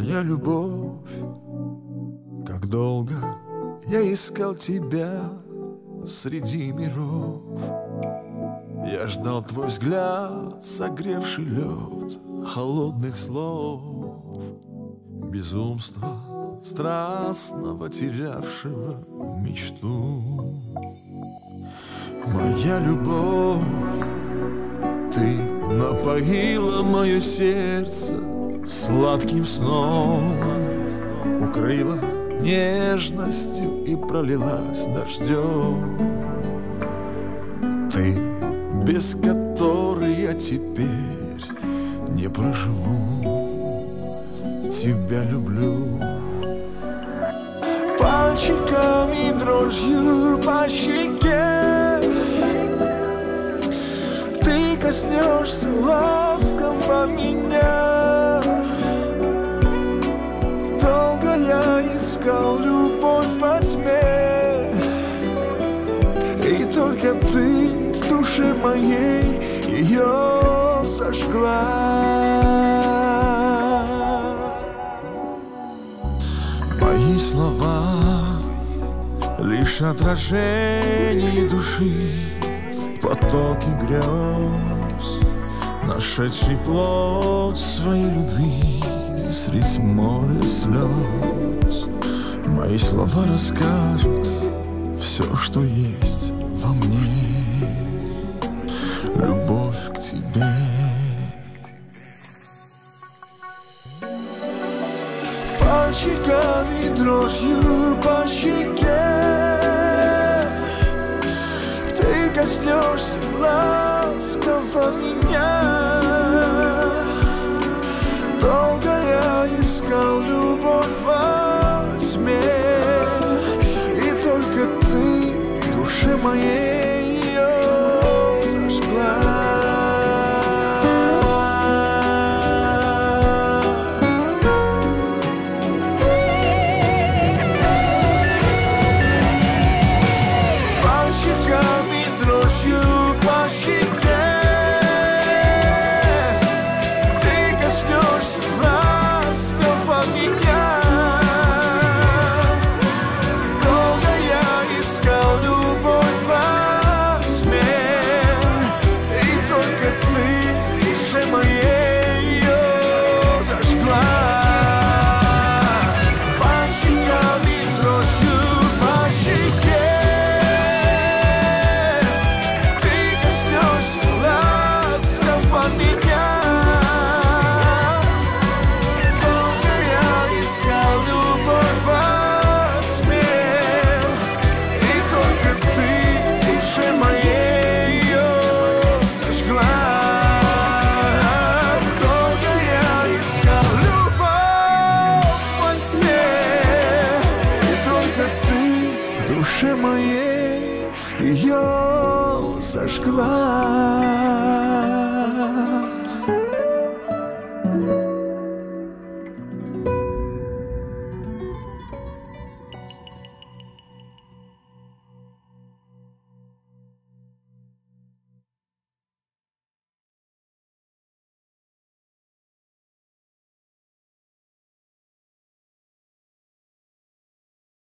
моя любовь, как долго я искал тебя среди миров. Я ждал твой взгляд, согревший лед холодных слов, безумства страстного, терявшего мечту. Моя любовь, ты напоила мое сердце сладким сном, укрыла нежностью и пролилась дождем. Ты, без которой я теперь не проживу, тебя люблю. Пальчиками дрожью по щеке ты коснешься ласково меня. Долго я искал любовь во тьме, и только ты в душе моей ее сожгла. Мои слова лишь отражение души в потоке грез, нашедший плод своей любви средь моря слез. Мои слова расскажут все, что есть во мне, любовь к тебе. Пальчиками дрожью по щеке ты коснешься ласково меня. Долго я искал любовь во тьме, и только ты в душе моей ее зажгла. Моей ее сожгла.